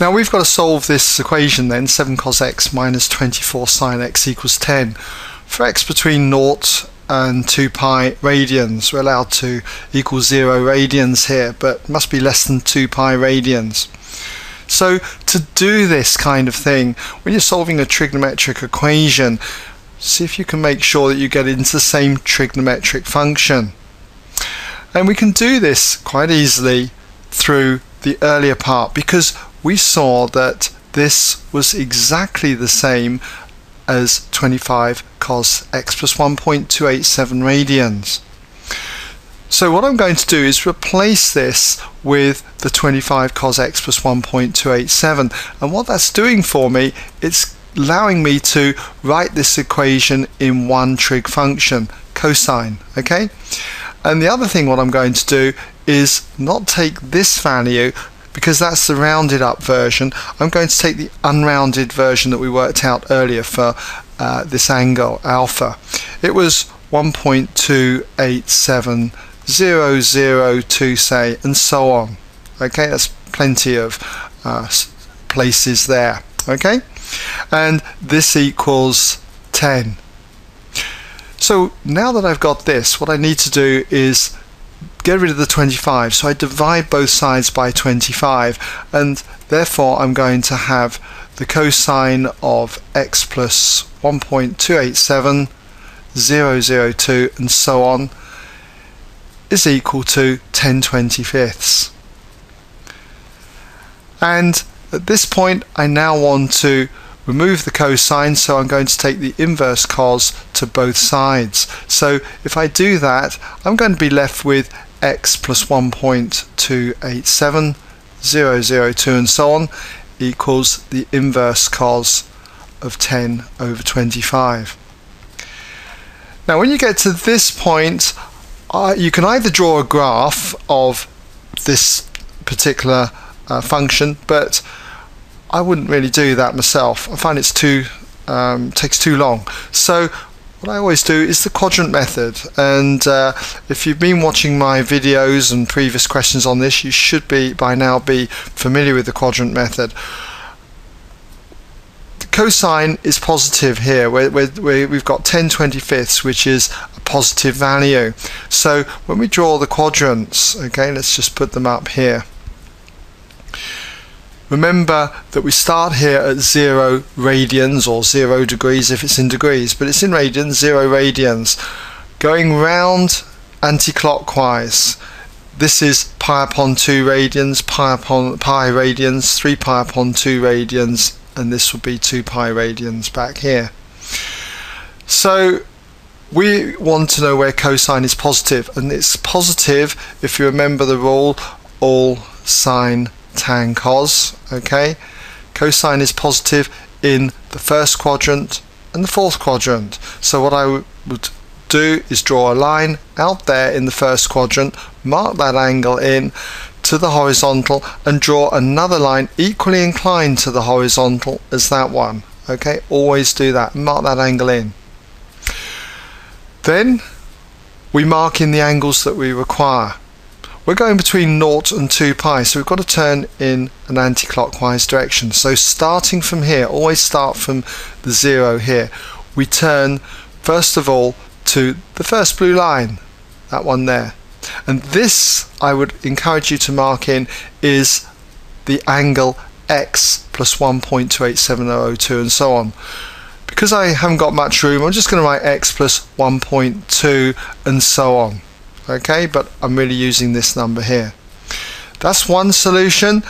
Now we've got to solve this equation then, 7 cos x minus 24 sine x equals 10. For x between 0 and 2 pi radians, we're allowed to equal 0 radians here, but must be less than 2 pi radians. So to do this kind of thing, when you're solving a trigonometric equation, see if you can make sure that you get into the same trigonometric function. And we can do this quite easily through the earlier part, because we saw that this was exactly the same as 25 cos x plus 1.287 radians. So what I'm going to do is replace this with the 25 cos x plus 1.287, and what that's doing for me, it's allowing me to write this equation in one trig function, cosine, okay? And the other thing what I'm going to do is not take this value, because that's the rounded up version. I'm going to take the unrounded version that we worked out earlier for this angle alpha. It was 1.28700 say, and so on. Okay, that's plenty of places there. Okay, and this equals 10. So now that I've got this, what I need to do is get rid of the 25, so I divide both sides by 25, and therefore I'm going to have the cosine of x plus 1.287 002 and so on is equal to 10/25. And at this point I now want to remove the cosine, so I'm going to take the inverse cos to both sides. So if I do that, I'm going to be left with x plus 1.287 002 and so on equals the inverse cos of 10 over 25. Now when you get to this point, you can either draw a graph of this particular function, but I wouldn't really do that myself. I find it's takes too long. So what I always do is the quadrant method, and if you've been watching my videos and previous questions on this, you should by now be familiar with the quadrant method. The cosine is positive here, we've got 10/25, which is a positive value. So when we draw the quadrants, okay, let's just put them up here. Remember that we start here at 0 radians, or 0 degrees if it's in degrees, but it's in radians, 0 radians. Going round anti-clockwise, this is pi upon 2 radians, pi upon pi radians, 3 pi upon 2 radians, and this would be 2 pi radians back here. So we want to know where cosine is positive, and it's positive, if you remember the rule, all sine tan cos. Okay, cosine is positive in the first quadrant and the fourth quadrant. So what I would do is draw a line out there in the first quadrant, mark that angle in to the horizontal, and draw another line equally inclined to the horizontal as that one. Okay, always do that, mark that angle in. Then we mark in the angles that we require. We're going between 0 and 2 pi, so we've got to turn in an anti-clockwise direction. So starting from here, always start from the 0 here. We turn first of all to the first blue line, that one there. And this, I would encourage you to mark in, is the angle x plus 1.287 002 and so on. Because I haven't got much room, I'm just going to write x plus 1.2 and so on. Okay, but I'm really using this number here. That's one solution.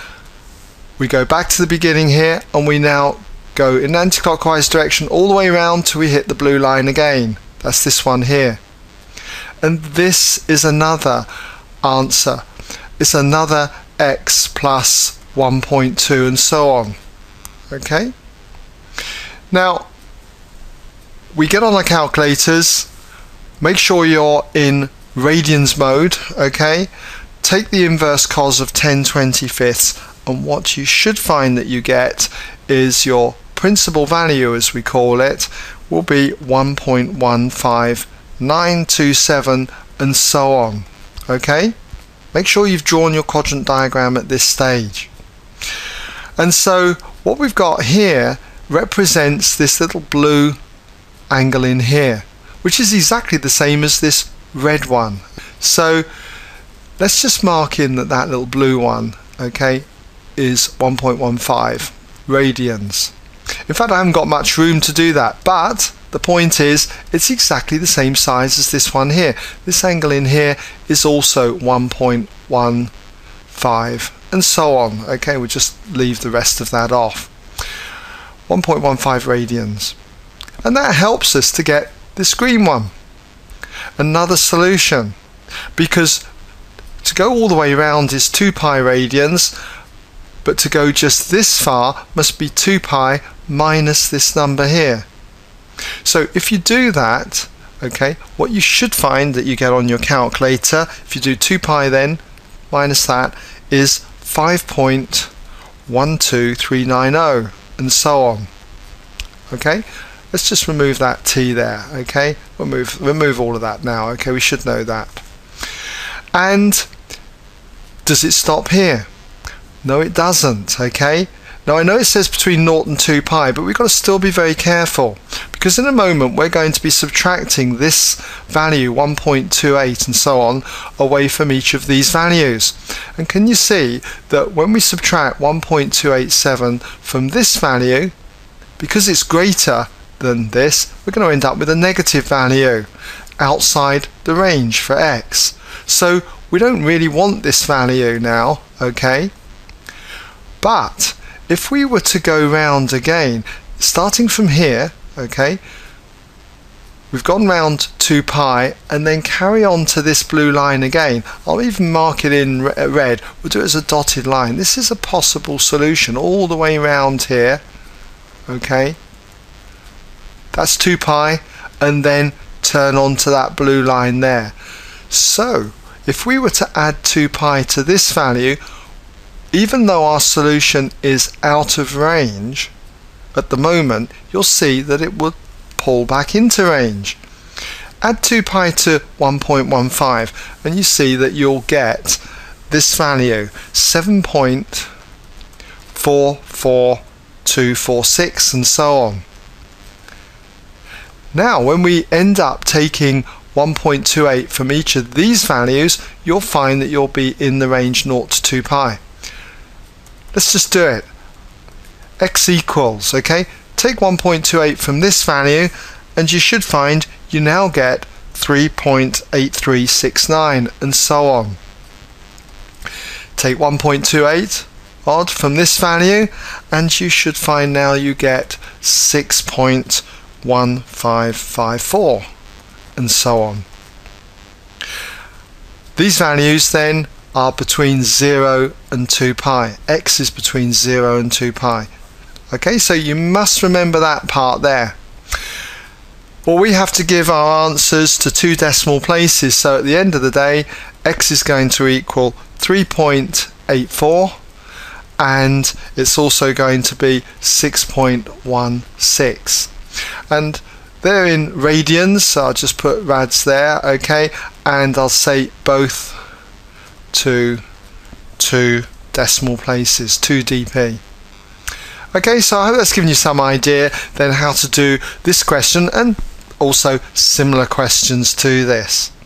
We go back to the beginning here, and we now go in anti-clockwise direction all the way around till we hit the blue line again. That's this one here. And this is another answer. It's another x plus 1.2 and so on. Okay? Now, we get on our calculators. Make sure you're in radians mode, okay? Take the inverse cos of 10/25, and what you should find that you get is your principal value, as we call it, will be 1.15927 and so on, okay? Make sure you've drawn your quadrant diagram at this stage. And so what we've got here represents this little blue angle in here, which is exactly the same as this red one. So let's just mark in that that little blue one, okay, is 1.15 radians. In fact, I haven't got much room to do that, but the point is it's exactly the same size as this one here. This angle in here is also 1.15 and so on. Okay, we'll just leave the rest of that off. 1.15 radians. And that helps us to get this green one. Another solution, because to go all the way around is 2 pi radians, but to go just this far must be 2 pi minus this number here. So if you do that, okay, what you should find that you get on your calculator, if you do 2 pi then minus that, is 5.12390 and so on. Okay, let's just remove that t there. Okay, remove all of that now. Okay, we should know that. And does it stop here? No, it doesn't. Okay, now I know it says between 0 and 2 pi, but we've got to still be very careful, because in a moment we're going to be subtracting this value 1.28 and so on away from each of these values. And can you see that when we subtract 1.287 from this value, because it's greater than this, we're going to end up with a negative value outside the range for x. So we don't really want this value now, okay? But if we were to go round again, starting from here, okay, we've gone round 2 pi and then carry on to this blue line again. I'll even mark it in red. We'll do it as a dotted line. This is a possible solution all the way round here, okay? That's 2 pi and then turn on to that blue line there. So if we were to add 2 pi to this value, even though our solution is out of range at the moment, you'll see that it would pull back into range. Add 2 pi to 1.15 and you see that you'll get this value, 7.44246 and so on. Now when we end up taking 1.28 from each of these values, you'll find that you'll be in the range 0 to 2 pi. Let's just do it. X equals, okay, take 1.28 from this value and you should find you now get 3.8369 and so on. Take 1.28 odd from this value and you should find now you get 6.1554 and so on. These values then are between 0 and 2 pi. X is between 0 and 2 pi. Okay, so you must remember that part there. Well, we have to give our answers to 2 decimal places, so at the end of the day X is going to equal 3.84 and it's also going to be 6.16. And they're in radians, so I'll just put rads there, okay, and I'll say both to 2 decimal places, 2 dp. Okay, so I hope that's given you some idea then how to do this question and also similar questions to this.